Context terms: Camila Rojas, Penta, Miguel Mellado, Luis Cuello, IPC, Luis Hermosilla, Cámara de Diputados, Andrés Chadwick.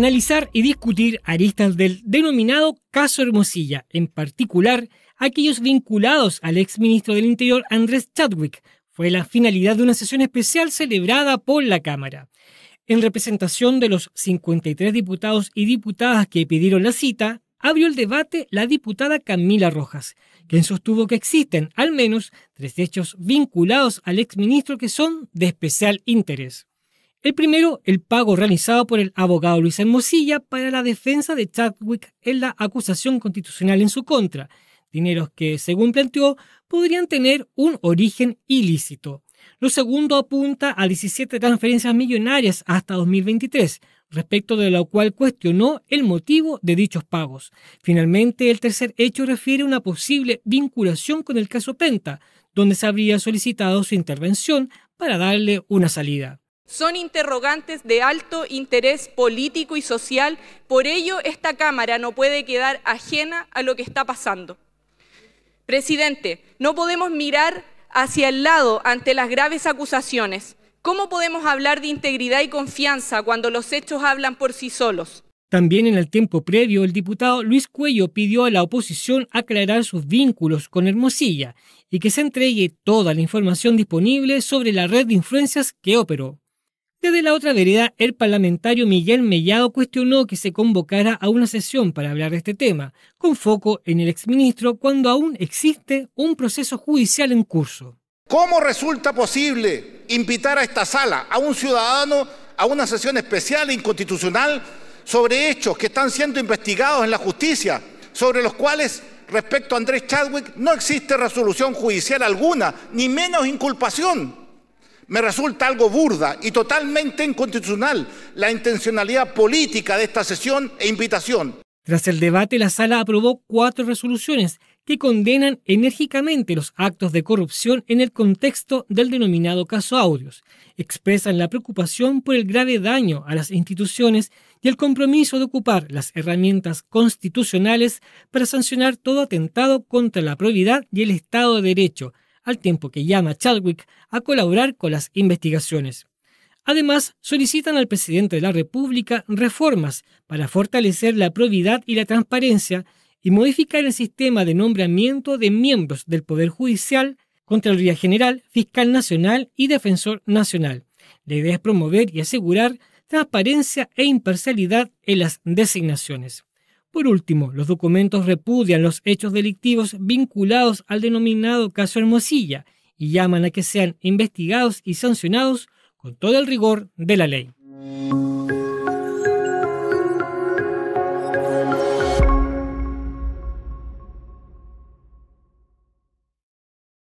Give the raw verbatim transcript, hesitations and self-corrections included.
analizar y discutir aristas del denominado caso Hermosilla, en particular aquellos vinculados al exministro del Interior Andrés Chadwick, fue la finalidad de una sesión especial celebrada por la Cámara. En representación de los cincuenta y tres diputados y diputadas que pidieron la cita, abrió el debate la diputada Camila Rojas, quien sostuvo que existen al menos tres hechos vinculados al exministro que son de especial interés. El primero, el pago realizado por el abogado Luis Hermosilla para la defensa de Chadwick en la acusación constitucional en su contra, dineros que, según planteó, podrían tener un origen ilícito. Lo segundo apunta a diecisiete transferencias millonarias hasta dos mil veintitrés, respecto de lo cual cuestionó el motivo de dichos pagos. Finalmente, el tercer hecho refiere a una posible vinculación con el caso Penta, donde se habría solicitado su intervención para darle una salida. Son interrogantes de alto interés político y social, por ello esta Cámara no puede quedar ajena a lo que está pasando. Presidente, no podemos mirar hacia el lado ante las graves acusaciones. ¿Cómo podemos hablar de integridad y confianza cuando los hechos hablan por sí solos? También en el tiempo previo, el diputado Luis Cuello pidió a la oposición aclarar sus vínculos con Hermosilla y que se entregue toda la información disponible sobre la red de influencias que operó. Desde la otra vereda, el parlamentario Miguel Mellado cuestionó que se convocara a una sesión para hablar de este tema, con foco en el exministro cuando aún existe un proceso judicial en curso. ¿Cómo resulta posible invitar a esta sala, a un ciudadano, a una sesión especial e inconstitucional sobre hechos que están siendo investigados en la justicia, sobre los cuales, respecto a Andrés Chadwick, no existe resolución judicial alguna, ni menos inculpación? Me resulta algo burda y totalmente inconstitucional la intencionalidad política de esta sesión e invitación. Tras el debate, la sala aprobó cuatro resoluciones que condenan enérgicamente los actos de corrupción en el contexto del denominado caso Audios. Expresan la preocupación por el grave daño a las instituciones y el compromiso de ocupar las herramientas constitucionales para sancionar todo atentado contra la probidad y el Estado de Derecho, al tiempo que llama a Chadwick a colaborar con las investigaciones. Además, solicitan al presidente de la República reformas para fortalecer la probidad y la transparencia y modificar el sistema de nombramiento de miembros del Poder Judicial, Contraloría General, Fiscal Nacional y Defensor Nacional. La idea es promover y asegurar transparencia e imparcialidad en las designaciones. Por último, los documentos repudian los hechos delictivos vinculados al denominado caso Hermosilla y llaman a que sean investigados y sancionados con todo el rigor de la ley.